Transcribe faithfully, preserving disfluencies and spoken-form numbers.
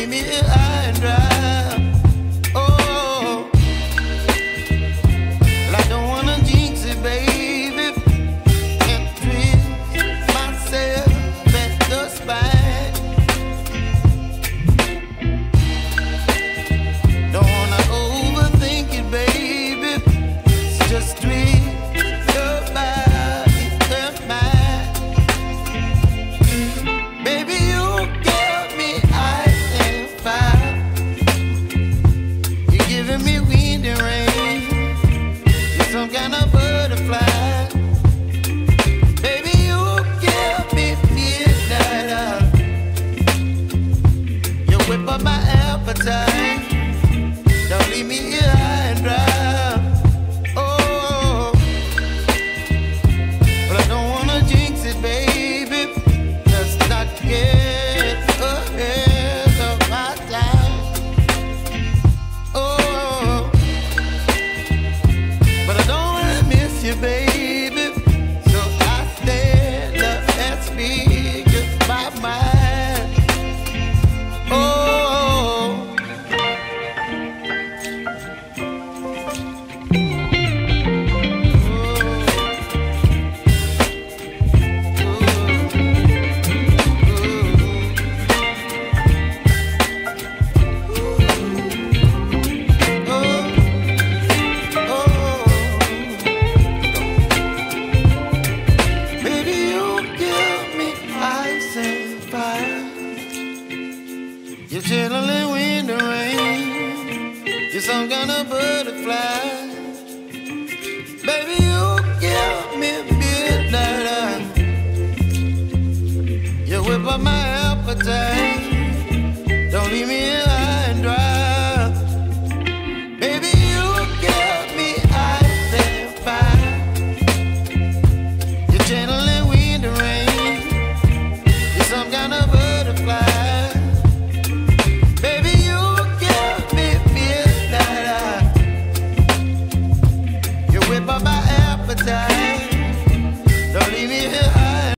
leave me high and dry. Oh, well, I don't wanna jinx it, baby, and treat myself at the spine. Don't wanna overthink it, baby, it's just treat. Don't leave me here high and dry. Oh, but I don't wanna jinx it, baby. Just not get ahead of my time. Oh, but I don't wanna miss you, baby. So I stand up and speak just my mind. You're chilling when the rain, you're some kind of butterfly. Baby, you give me midnight, you whip up my appetite. Don't leave me